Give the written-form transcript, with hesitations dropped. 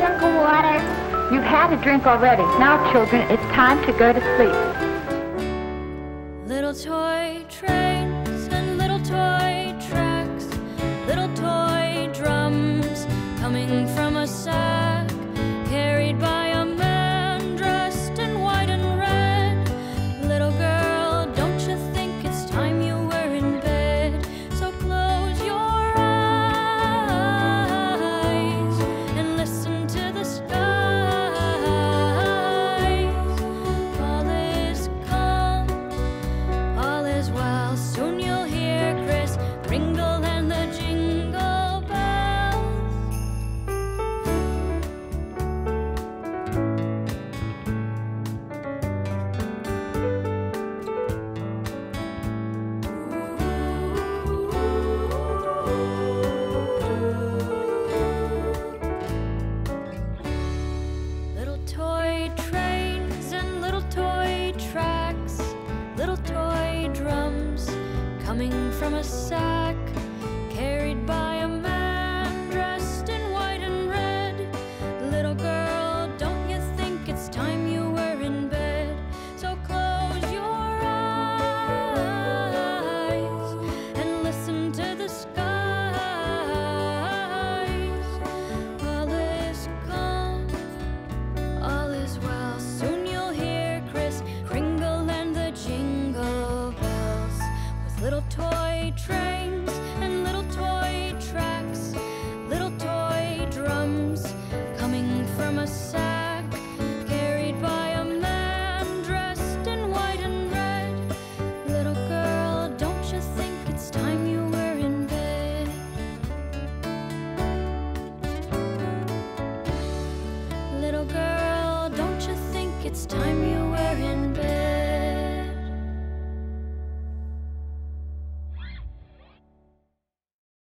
drink of water. You've had a drink already. Now, children, it's time to go to sleep. Little toy trains and little toy tracks, little toy drums coming from a sack, carried by a man dressed in white and red. Little girl, don't you think it's time you were in bed? So close your eyes and listen to the skies. All is calm, all is well. Soon you'll hear Kris Kringle and the jingle bells. Little toy trains and little toy tracks, little toy drums coming from a sack, carried by a man dressed in white and red. Little girl, don't you think it's time you were in bed? So close your eyes and listen to the skies. All is calm, all is well. Soon you'll hear Kris Kringle and the jingle bells. With little toy trains and little toy tracks, little toy drums coming from a sack, carried by a man dressed in white and red. Little girl, don't you think it's time you were in bed? Little girl, don't you think it's time you were in bed?